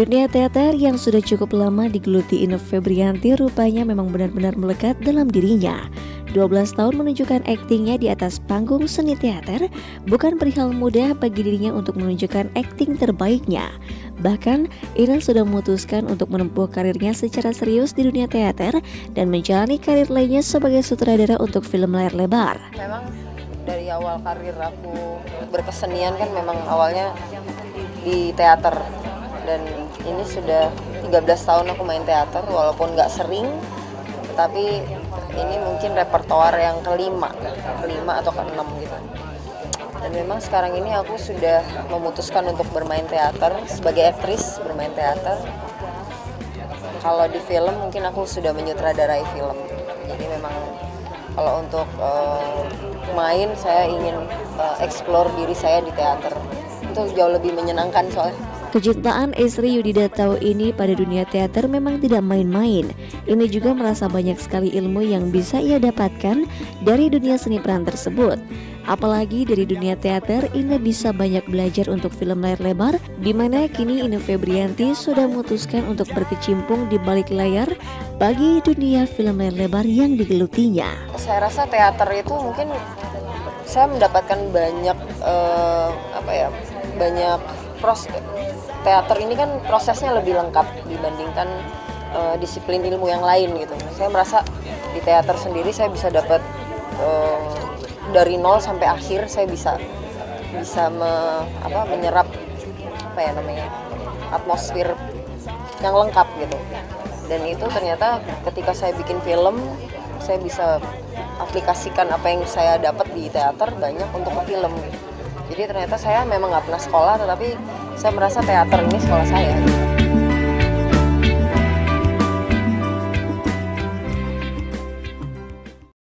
Dunia teater yang sudah cukup lama digeluti Ine Febriyanti rupanya memang benar-benar melekat dalam dirinya. 12 tahun menunjukkan aktingnya di atas panggung seni teater bukan perihal mudah bagi dirinya untuk menunjukkan akting terbaiknya. Bahkan, Ine sudah memutuskan untuk menempuh karirnya secara serius di dunia teater dan menjalani karir lainnya sebagai sutradara untuk film layar lebar. Memang dari awal karir aku berkesenian kan memang awalnya di teater. Dan ini sudah 13 tahun aku main teater, walaupun nggak sering, tapi ini mungkin repertoar yang kelima atau keenam gitu. Dan memang sekarang ini aku sudah memutuskan untuk bermain teater, sebagai aktris bermain teater. Kalau di film mungkin aku sudah menyutradarai film. Jadi memang kalau untuk main, saya ingin explore diri saya di teater. Itu jauh lebih menyenangkan soalnya. Kecintaan istri Yudhida Tau ini pada dunia teater memang tidak main-main. Ine juga merasa banyak sekali ilmu yang bisa ia dapatkan dari dunia seni peran tersebut. Apalagi dari dunia teater, Ine bisa banyak belajar untuk film layar lebar, di mana kini Ine Febriyanti sudah memutuskan untuk berkecimpung di balik layar bagi dunia film layar lebar yang digelutinya. Saya rasa teater itu mungkin saya mendapatkan banyak teater ini kan prosesnya lebih lengkap dibandingkan disiplin ilmu yang lain gitu. Saya merasa di teater sendiri saya bisa dapat dari nol sampai akhir, saya bisa menyerap atmosfer yang lengkap gitu. Dan itu ternyata ketika saya bikin film, saya bisa aplikasikan apa yang saya dapat di teater banyak untuk ke film. Jadi ternyata saya memang nggak pernah sekolah, tetapi saya merasa teater ini sekolah saya.